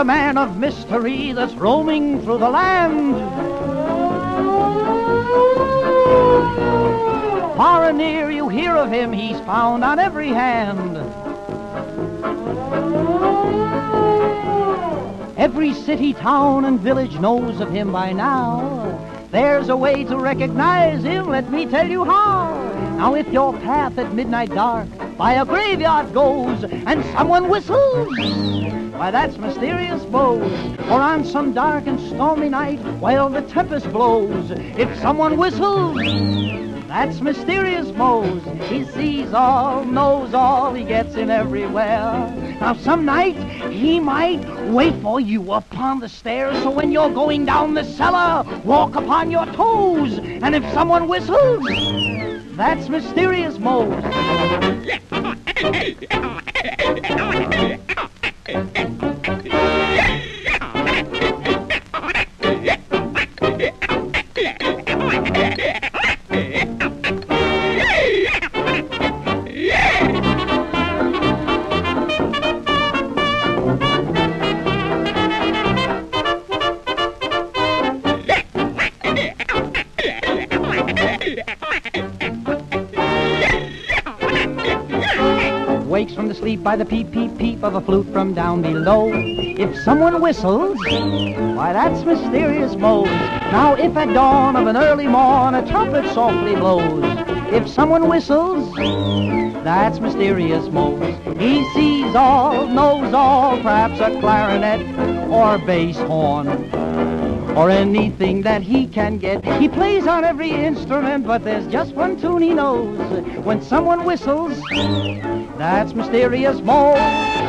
a man of mystery that's roaming through the land. Far and near you hear of him, he's found on every hand. Every city, town, and village knows of him by now. There's a way to recognize him, let me tell you how. Now if your path at midnight dark by a graveyard goes and someone whistles, why, that's Mysterious Mose. Or on some dark and stormy night while the tempest blows, if someone whistles, that's Mysterious Mose. He sees all, knows all, he gets in everywhere. Now some night he might wait for you upon the stairs, so when you're going down the cellar, walk upon your toes. And if someone whistles, that's Mysterious Mose. Wakes from the sleep by the peep, peep, peep of a flute from down below. If someone whistles, why, that's Mysterious Mose. Now if at dawn of an early morn a trumpet softly blows, if someone whistles, that's Mysterious Mose. He sees all, knows all, perhaps a clarinet or bass horn or anything that he can get. He plays on every instrument, but there's just one tune he knows. When someone whistles, that's Mysterious Mose.